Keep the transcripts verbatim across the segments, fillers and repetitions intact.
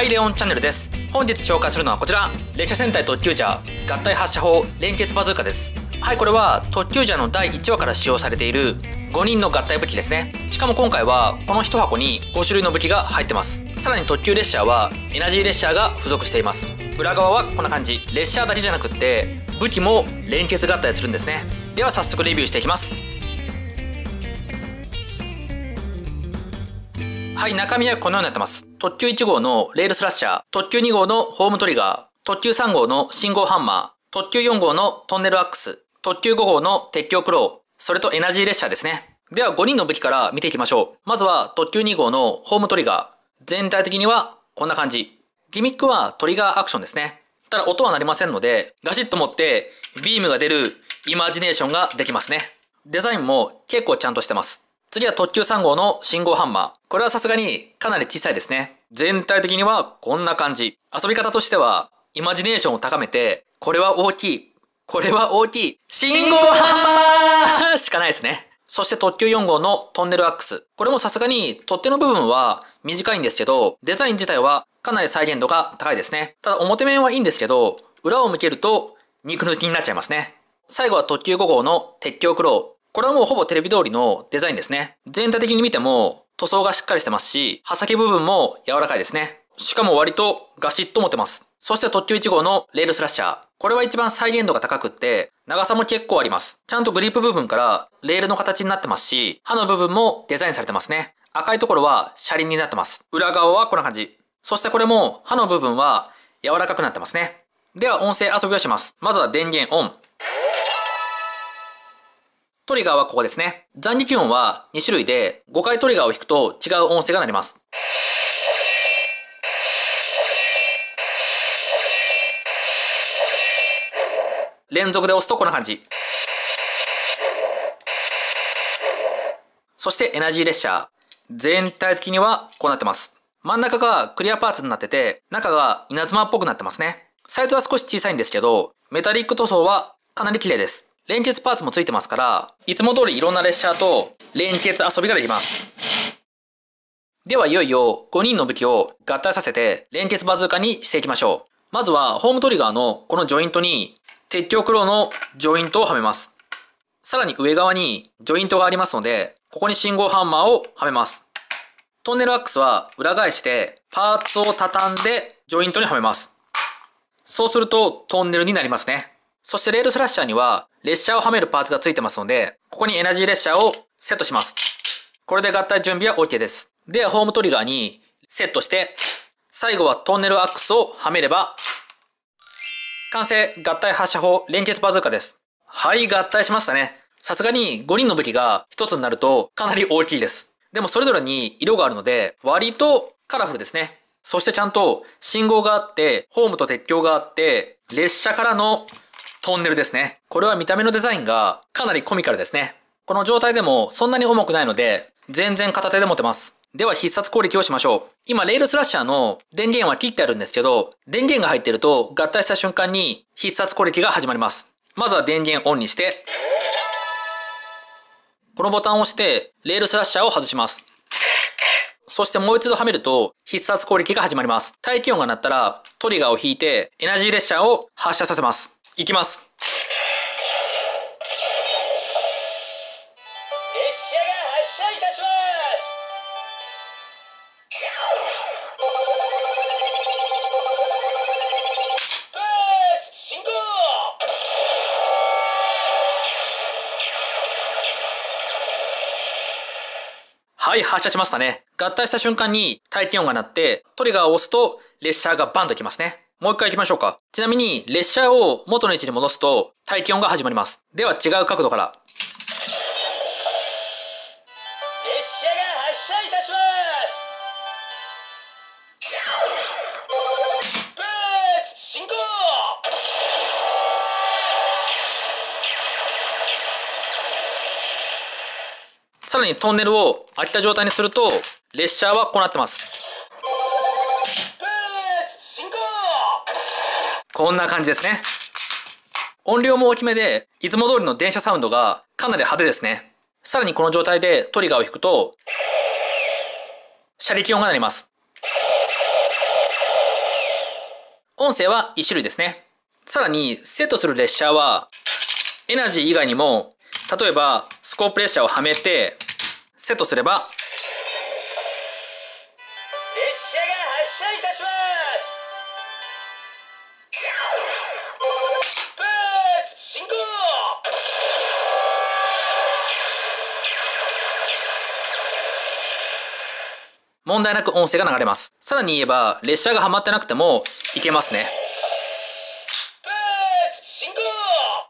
ハイレオンチャンネルです。本日紹介するのはこちら、列車戦隊特急ジャー合体発射砲連結バズーカです。はい、これは特急ジャーのだいいちわから使用されているごにんの合体武器ですね。しかも今回はこのいちはこにごしゅるいの武器が入ってます。さらに特急列車はエナジー列車が付属しています。裏側はこんな感じ、列車だけじゃなくって武器も連結合体するんですね。では早速レビューしていきます。はい、中身はこのようになってます。特急いちごうのレールスラッシャー、特急にごうのホームトリガー、特急さんごうの信号ハンマー、特急よんごうのトンネルアックス、特急ごごうの鉄橋クロウ、それとエナジー列車ですね。ではごにんの武器から見ていきましょう。まずは特急にごうのホームトリガー。全体的にはこんな感じ。ギミックはトリガーアクションですね。ただ音は鳴りませんので、ガシッと持ってビームが出るイマジネーションができますね。デザインも結構ちゃんとしてます。次は特急さんごうの信号ハンマー。これはさすがにかなり小さいですね。全体的にはこんな感じ。遊び方としては、イマジネーションを高めて、これは大きい、これは大きい、信号ハンマーしかないですね。そして特急よんごうのトンネルアックス。これもさすがに取っ手の部分は短いんですけど、デザイン自体はかなり再現度が高いですね。ただ表面はいいんですけど、裏を向けると肉抜きになっちゃいますね。最後は特急ごごうの鉄橋クロウ。これはもうほぼテレビ通りのデザインですね。全体的に見ても塗装がしっかりしてますし、刃先部分も柔らかいですね。しかも割とガシッと持てます。そして特急いちごうのレールスラッシャー。これは一番再現度が高くって、長さも結構あります。ちゃんとグリップ部分からレールの形になってますし、刃の部分もデザインされてますね。赤いところは車輪になってます。裏側はこんな感じ。そしてこれも刃の部分は柔らかくなってますね。では音声遊びをします。まずは電源オン。トリガーはここですね。残撃音はにしゅるいで、ごかいトリガーを引くと違う音声が鳴ります。連続で押すとこんな感じ。そしてエナジー列車。全体的にはこうなってます。真ん中がクリアパーツになってて、中が稲妻っぽくなってますね。サイズは少し小さいんですけど、メタリック塗装はかなり綺麗です。連結パーツもついてますから、いつも通りいろんな列車と連結遊びができます。ではいよいよごにんの武器を合体させて連結バズーカにしていきましょう。まずはホームトリガーのこのジョイントに鉄橋クロウのジョイントをはめます。さらに上側にジョイントがありますので、ここに信号ハンマーをはめます。トンネルアックスは裏返してパーツを畳んでジョイントにはめます。そうするとトンネルになりますね。そしてレールスラッシャーには列車をはめるパーツが付いてますので、ここにエナジー列車をセットします。これで合体準備は オーケー です。ではホームトリガーにセットして、最後はトンネルアックスをはめれば、完成、合体発射砲連結バズーカです。はい、合体しましたね。さすがにごにんの武器がひとつになるとかなり大きいです。でもそれぞれに色があるので、割とカラフルですね。そしてちゃんと信号があって、ホームと鉄橋があって、列車からのトンネルですね。これは見た目のデザインがかなりコミカルですね。この状態でもそんなに重くないので、全然片手で持てます。では必殺攻撃をしましょう。今レールスラッシャーの電源は切ってあるんですけど、電源が入っていると合体した瞬間に必殺攻撃が始まります。まずは電源オンにして、このボタンを押してレールスラッシャーを外します。そしてもう一度はめると必殺攻撃が始まります。待機音が鳴ったらトリガーを引いてエナジー列車を発射させます。いきます。はい、発射しましたね。合体した瞬間に待機音が鳴って、トリガーを押すと列車がバンときますね。もう一回行きましょうか。ちなみに、列車を元の位置に戻すと、待機音が始まります。では違う角度から。さらにトンネルを開けた状態にすると、列車はこうなってます。こんな感じですね。音量も大きめで、いつも通りの電車サウンドがかなり派手ですね。さらにこの状態でトリガーを引くと、車力音が鳴ります。音声はいち種類ですね。さらにセットする列車はエナジー以外にも、例えばスコープ列車をはめてセットすれば問題なく音声が流れます。さらに言えば列車がはまってなくてもいけますね。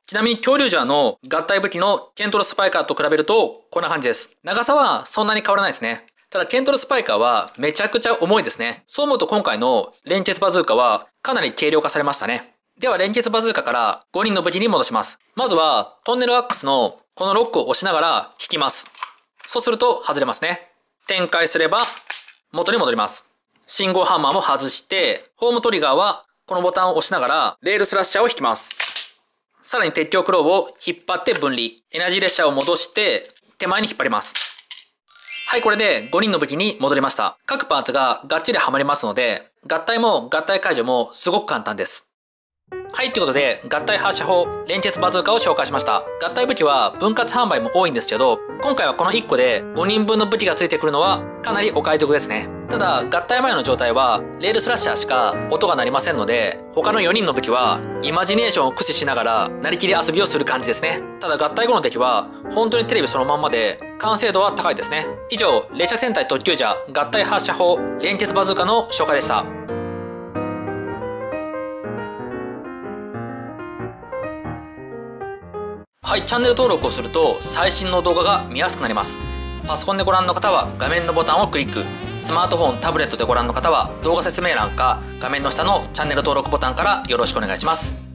ちなみに恐竜ジャーの合体武器のケントロスパイカーと比べるとこんな感じです。長さはそんなに変わらないですね。ただケントロスパイカーはめちゃくちゃ重いですね。そう思うと今回の連結バズーカはかなり軽量化されましたね。では連結バズーカからごにんの武器に戻します。まずはトンネルアックスのこのロックを押しながら引きます。そうすると外れますね。展開すれば元に戻ります。信号ハンマーも外して、ホームトリガーはこのボタンを押しながらレールスラッシャーを引きます。さらに鉄橋クローブを引っ張って分離。エナジー列車を戻して手前に引っ張ります。はい、これでごにんの武器に戻りました。各パーツががっちりはまりますので、合体も合体解除もすごく簡単です。はい、ということで、合体発射法、連結バズーカを紹介しました。合体武器は分割販売も多いんですけど、今回はこのいっこでごにんぶんの武器がついてくるのはかなりお買い得ですね。ただ、合体前の状態はレールスラッシャーしか音が鳴りませんので、他のよにんの武器はイマジネーションを駆使しながらなりきり遊びをする感じですね。ただ、合体後の敵は本当にテレビそのまんまで完成度は高いですね。以上、列車戦隊特急ジャー合体発射法、連結バズーカの紹介でした。はい、チャンネル登録をすると最新の動画が見やすくなります。パソコンでご覧の方は画面のボタンをクリック。スマートフォン、タブレットでご覧の方は動画説明欄か画面の下のチャンネル登録ボタンからよろしくお願いします。